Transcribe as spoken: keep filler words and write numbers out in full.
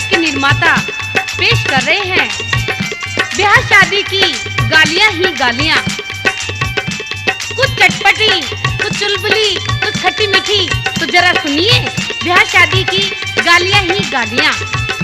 संगीत के निर्माता पेश कर रहे हैं ब्याह शादी की गालियां ही गालियां। कुछ चटपटी, कुछ चुलबुली, कुछ खट्टी मीठी, तो जरा सुनिए ब्याह शादी की गालियां ही गालियां।